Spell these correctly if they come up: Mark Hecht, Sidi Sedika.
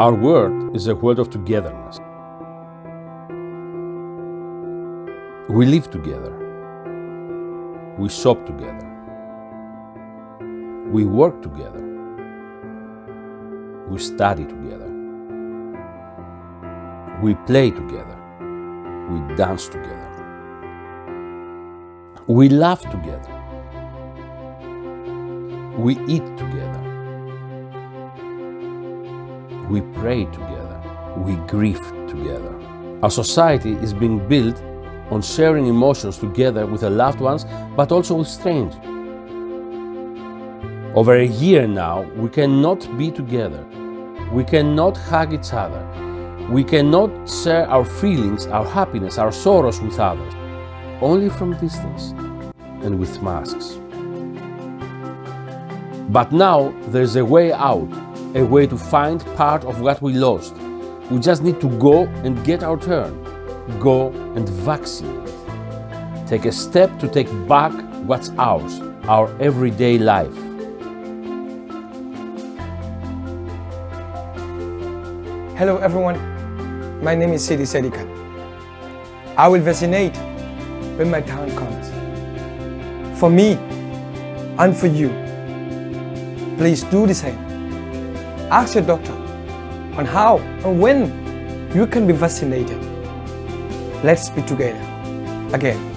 Our world is a world of togetherness. We live together. We shop together. We work together. We study together. We play together. We dance together. We laugh together. We eat together. We pray together. We grieve together. Our society is being built on sharing emotions together with our loved ones, but also with strangers. Over a year now, we cannot be together. We cannot hug each other. We cannot share our feelings, our happiness, our sorrows with others, only from distance and with masks. But now there's a way out, a way to find part of what we lost. We just need to go and get our turn. Go and vaccinate. Take a step to take back what's ours, our everyday life. Hello everyone, my name is Sidi Sedika. I will vaccinate when my turn comes. For me and for you, please do the same. Ask your doctor on how and when you can be vaccinated. Let's be together again.